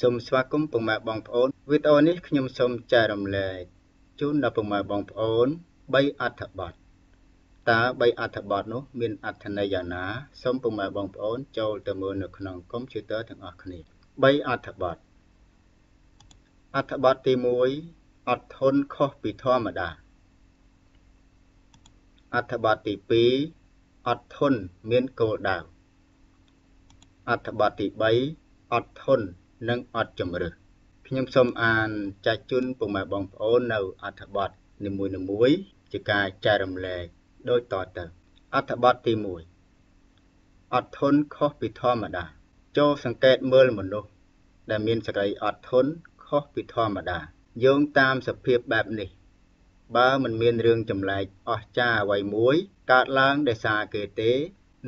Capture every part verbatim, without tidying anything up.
สมสวัสดิ์กุมปุ่มมาบองพูนวิโตนิขยมสมใจรำเลยจุนดับปุ่มมาบองพูนใบอัฐบดตาใบอัฐบดนุมีอัฐในยานาสมปุ่มมาบองพูนโจลตะมือหนุขนมก้มชื่อเตอถึงอักนิใบอัฐบดอัฐบดตีมวยอัดทนข้อปีท่อมาดาอัฐบดตีปีอัดทนมีนโกดาวอัฐบดตีใบอัดทนนั่งอดจมรึพยมสมอ่านใจจุนปุ่มมาบองโอนเอาอัฐบดหนึ่งมวยหนึ่งมวยจิกาใจรำเลยโดยต่อเติมอัฐบดตีมวยอัดทนข้อปีท่อมาดาโจสังเกตเมื่อหมดดูแต่มีนสกายอัดทนข้อปีท่อมาดาโยงตามสเปียบแบบนี้บ้ามันมีเรื่องจำเลยออจ้าไว้มวยกาดล้างได้สาเกเต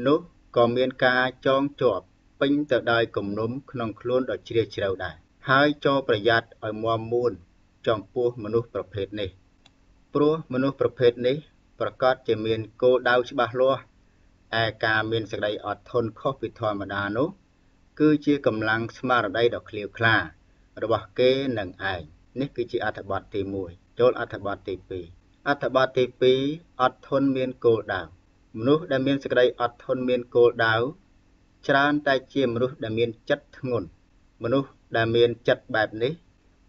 นุก็มีนกาจองจอบปิ้งเตอได้กลุ่มนุ่มขนมคล้นดอกเชียร์เชียวได้หายโจประหยัดอ่อยมัวมูลจอมปูมนุษย์ประเภทนี้ปูมนุษย์ประเภทนี้ประกอบจะมีนโกดาวฉบับล้อแอการมีนสกายอดทนข้อปิดทอมาดานุคือเชียร์กำลังสมาร์ได้ดอกเคลียวคลาระบบเกณฑ์หนึ่งไอนี่คือจีอัฐบาตตีมวยโจลอัฐบาตตีปีอัฐบาตตีปีอดทนเมียนโกดาวมนุษย์ได้เมียนสกายอดทนเมียนโกดาวชราตายเจียมนุษย์ได้เมียนจัดทงนมนุษย์ได้เมียนจัดแบบนี้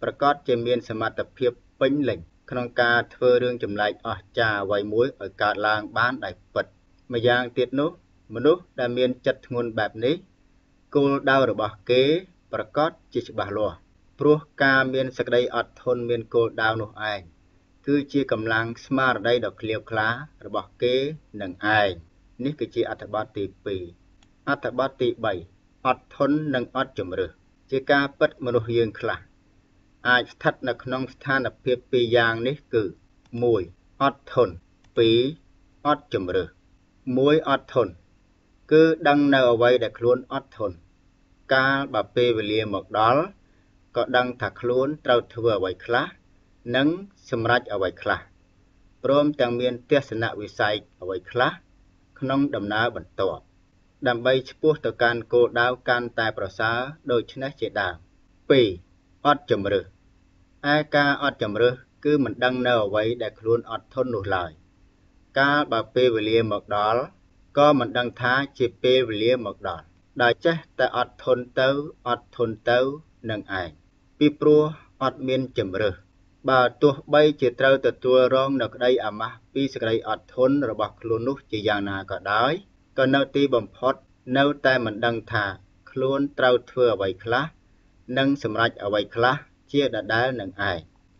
ประกอบเจียมเมียนสมาตเพียบเป็นหล่งขนมกาเธอเรื่องจำไลออกจ่าไว้มวยออกกาลางบ้านได้ปิดมาอย่างเตียนนุมนุษย์ได้เมียนจัดทงนแบบนี้โกดาวระบบเกย์ประกอบจิตบาลอปลุกการเมียนสกายอดทนเมียนโกดาวนุไอคือเชี่ยกำลังสมาร์ได้ดอกเคลียวคล้าระบบเกย์หนึ่งไอนี่คือจีอัฐบาตตีปีอัฐบาตตีใบอดทนหนึ่งอดจมรือเชี่ยการปัดมนุษย์ยืนคล้าอาจทัดนักน้องสถานเพียบปีอย่างนี้คือมวยอดทนปีอดจมรือมวยอดทนคือดังแนวไว้แต่คล้วนอดทนการแบบเปรียบเรียบหมดดัลก็ดังถักล้วนเราเถื่อไว้คละนั่งสมรัจเอาไว้คละพร้อมจังเมียนเทศนาวิสัยเอาไว้คละขนมดำน้ำบรรทอดำใบชพูต่อการโกดาวการตายประสาโดยชนะเจดาปีอดจมรืออาการอดจมรือคือมันดังแนวไว้แต่คล้วนอดทนหนุนไหลกาบาเปวิเลียหมอกดอลก็มันดังท้าจีเปวิเลียหมอกดอลได้เจ๊แต่อดทนเต้าอดทนเต้าหนึ่งไอปีปลัวอดเมียนจมรือบาตัวใบเจตเราแต่ตัวร้องนักได้อามาปีสกายอดทนระบบคลุนุจียานาก็ได้ก็เนาตีบอมพอดเนาแต่มันดังท่าคลุนเราเถื่อไว้คละนั่งสมรัจเอาไว้คละเชี่ยดัดได้หนึ่งไอ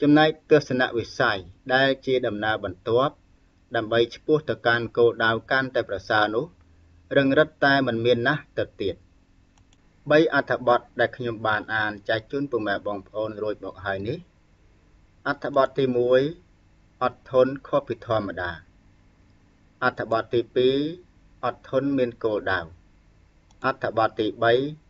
จำนายเทศนาวิสัยได้เชี่ยดำนาบรรทบดำใบชิพูตการโกดาวการแต่ประสานุเรื่องรัดแต่มันเมียนนะตัดเตียดใบอัฐบดได้ขยมบานอ่านใจจุนปุ่มแบบบองโอนโรยบอกหายนี้อัฐบดตีมวยอดทนข้อผิดธรรมดาอัฐบดตีปีอดทนเมียนโกดาวอัฐบดตีใบ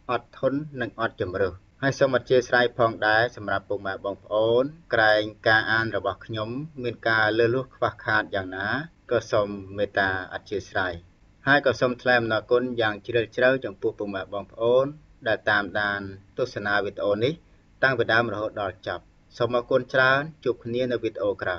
อดทนหนึ่งอดจมรือให้สมัติเจสไรพองได้สำหรับปุ่มแบบบองโอนไกลการอ่านระบบขยมเมียนกาเลือดลูกฟ้าขาดอย่างน้าก็สมเมตตาอัจเจสไรให้ก็สมแทมนาคนอย่างเจริญเจริญจังปุ่มปุ่มแบบบองโอนได้ตามดานโฆษณาวิดีโอนี้ตั้งไปดามรหัสดอกจับสมควรจานจุกเนียนวิดีโอกรา